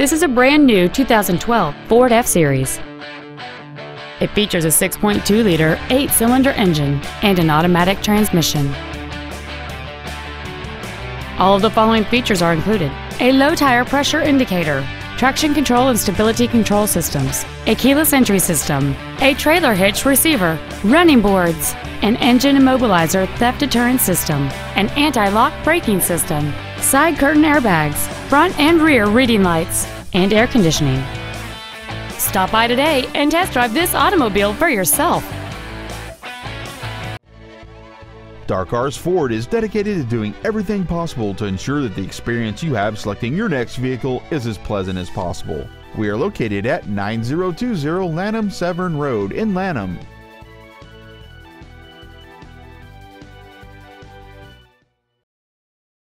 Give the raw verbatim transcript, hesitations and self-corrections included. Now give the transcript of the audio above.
This is a brand new two thousand twelve Ford F-Series. It features a six point two liter eight-cylinder engine and an automatic transmission. All of the following features are included: a low tire pressure indicator, traction control and stability control systems, a keyless entry system, a trailer hitch receiver, running boards, an engine immobilizer theft deterrent system, an anti-lock braking system, side curtain airbags, front and rear reading lights, and air conditioning. Stop by today and test drive this automobile for yourself. Darcars Ford is dedicated to doing everything possible to ensure that the experience you have selecting your next vehicle is as pleasant as possible. We are located at nine oh two oh Lanham Severn Road in Lanham.